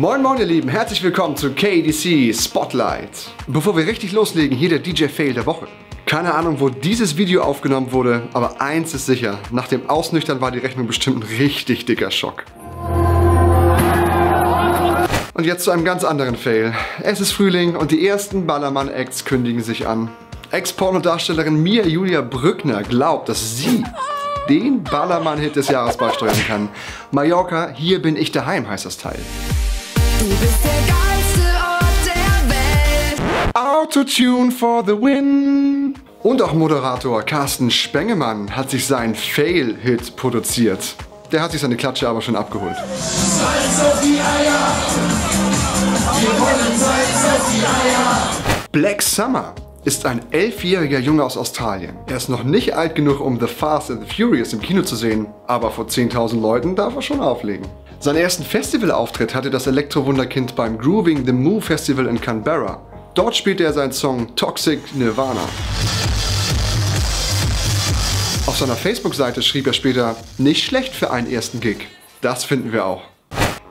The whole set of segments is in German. Moin moin ihr Lieben, herzlich willkommen zu KEDC Spotlight. Bevor wir richtig loslegen, hier der DJ-Fail der Woche. Keine Ahnung, wo dieses Video aufgenommen wurde, aber eins ist sicher, nach dem Ausnüchtern war die Rechnung bestimmt ein richtig dicker Schock. Und jetzt zu einem ganz anderen Fail. Es ist Frühling und die ersten Ballermann-Acts kündigen sich an. Ex-Pornodarstellerin Mia Julia Brückner glaubt, dass sie den Ballermann-Hit des Jahres beisteuern kann. Mallorca, hier bin ich daheim, heißt das Teil. Du bist der geilste Ort der Welt. Autotune for the win. Und auch Moderator Carsten Spengemann hat sich seinen Fail-Hit produziert. Der hat sich seine Klatsche aber schon abgeholt. Salz auf die Eier. Wir wollen Salz auf die Eier. Black Summer ist ein 11-jähriger Junge aus Australien. Er ist noch nicht alt genug, um The Fast and the Furious im Kino zu sehen, aber vor 10.000 Leuten darf er schon auflegen. Seinen ersten Festivalauftritt hatte das Elektrowunderkind beim Grooving The Moo Festival in Canberra. Dort spielte er seinen Song Toxic Nirvana. Auf seiner Facebook-Seite schrieb er später, nicht schlecht für einen ersten Gig. Das finden wir auch.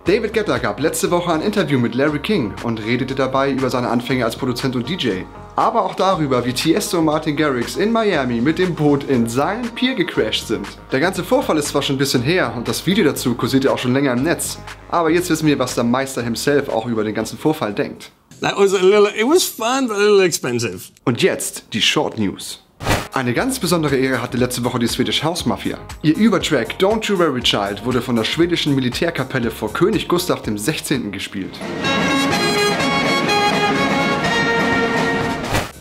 David Guetta gab letzte Woche ein Interview mit Larry King und redete dabei über seine Anfänge als Produzent und DJ. Aber auch darüber, wie Tiesto und Martin Garrix in Miami mit dem Boot in sein Pier gecrashed sind. Der ganze Vorfall ist zwar schon ein bisschen her und das Video dazu kursiert ja auch schon länger im Netz, aber jetzt wissen wir, was der Meister himself auch über den ganzen Vorfall denkt. It was fun, but a little expensive. Und jetzt die Short News. Eine ganz besondere Ehre hatte letzte Woche die Swedish House Mafia. Ihr Übertrack Don't You Worry Child wurde von der schwedischen Militärkapelle vor König Gustav dem 16. gespielt.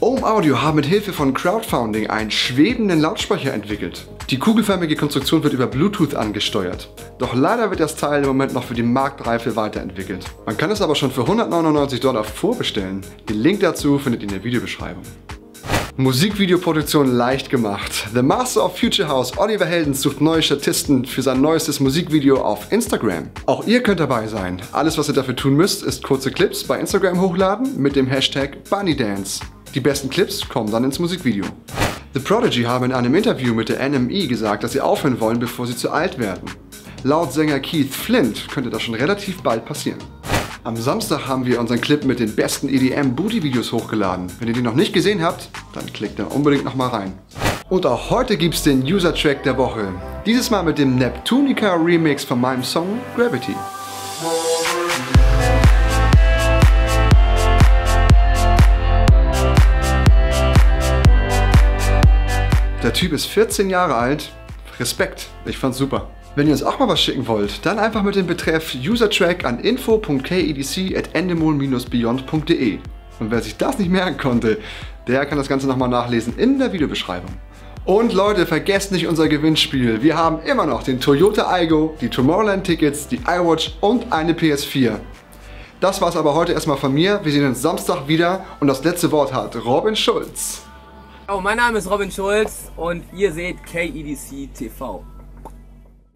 Home Audio haben mit Hilfe von Crowdfunding einen schwebenden Lautsprecher entwickelt. Die kugelförmige Konstruktion wird über Bluetooth angesteuert. Doch leider wird das Teil im Moment noch für die Marktreife weiterentwickelt. Man kann es aber schon für $199 vorbestellen. Den Link dazu findet ihr in der Videobeschreibung. Musikvideoproduktion leicht gemacht. The Master of Future House Oliver Heldens sucht neue Statisten für sein neuestes Musikvideo auf Instagram. Auch ihr könnt dabei sein. Alles, was ihr dafür tun müsst, ist kurze Clips bei Instagram hochladen mit dem Hashtag BunnyDance. Die besten Clips kommen dann ins Musikvideo. The Prodigy haben in einem Interview mit der NME gesagt, dass sie aufhören wollen, bevor sie zu alt werden. Laut Sänger Keith Flint könnte das schon relativ bald passieren. Am Samstag haben wir unseren Clip mit den besten EDM-Booty-Videos hochgeladen. Wenn ihr die noch nicht gesehen habt, dann klickt da unbedingt nochmal rein. Und auch heute gibt's den User-Track der Woche. Dieses Mal mit dem Neptunica-Remix von meinem Song Gravity. Der Typ ist 14 Jahre alt. Respekt, ich fand's super. Wenn ihr uns auch mal was schicken wollt, dann einfach mit dem Betreff Usertrack an info.kedc@endemol-beyond.de. Und wer sich das nicht merken konnte, der kann das Ganze nochmal nachlesen in der Videobeschreibung. Und Leute, vergesst nicht unser Gewinnspiel. Wir haben immer noch den Toyota Aygo, die Tomorrowland-Tickets, die iWatch und eine PS4. Das war's aber heute erstmal von mir. Wir sehen uns Samstag wieder und das letzte Wort hat Robin Schulz. Oh, mein Name ist Robin Schulz und ihr seht KEDC TV.